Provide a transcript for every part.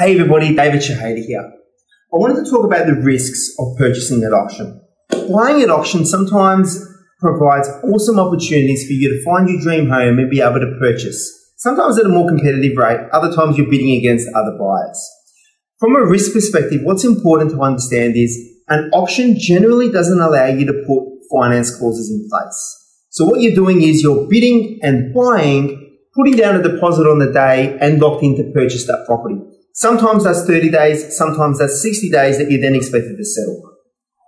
Hey everybody, David Chehade here. I wanted to talk about the risks of purchasing at auction. Buying at auction sometimes provides awesome opportunities for you to find your dream home and be able to purchase. Sometimes at a more competitive rate, other times you're bidding against other buyers. From a risk perspective, what's important to understand is an auction generally doesn't allow you to put finance clauses in place. So what you're doing is you're bidding and buying, putting down a deposit on the day and locked in to purchase that property. Sometimes that's 30 days, sometimes that's 60 days that you're then expected to settle.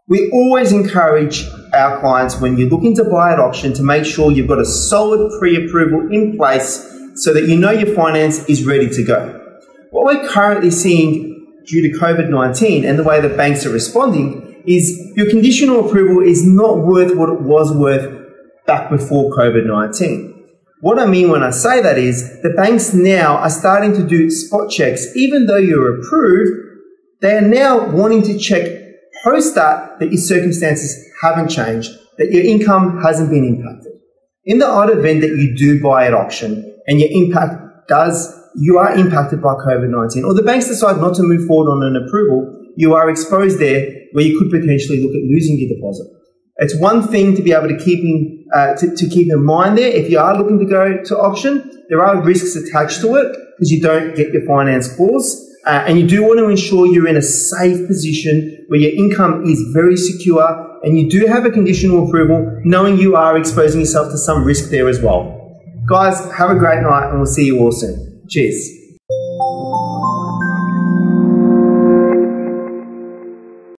We always encourage our clients when you're looking to buy at auction to make sure you've got a solid pre-approval in place so that you know your finance is ready to go. What we're currently seeing due to COVID-19 and the way that banks are responding is your conditional approval is not worth what it was worth back before COVID-19. What I mean when I say that is the banks now are starting to do spot checks. Even though you're approved, they are now wanting to check post that your circumstances haven't changed, that your income hasn't been impacted. In the odd event that you do buy at auction and you are impacted by COVID-19, or the banks decide not to move forward on an approval, you are exposed there where you could potentially look at losing your deposit. It's one thing to be able to keep in mind there. If you are looking to go to auction, there are risks attached to it because you don't get your finance clause. And you do want to ensure you're in a safe position where your income is very secure and you do have a conditional approval, knowing you are exposing yourself to some risk there as well. Guys, have a great night and we'll see you all soon. Cheers.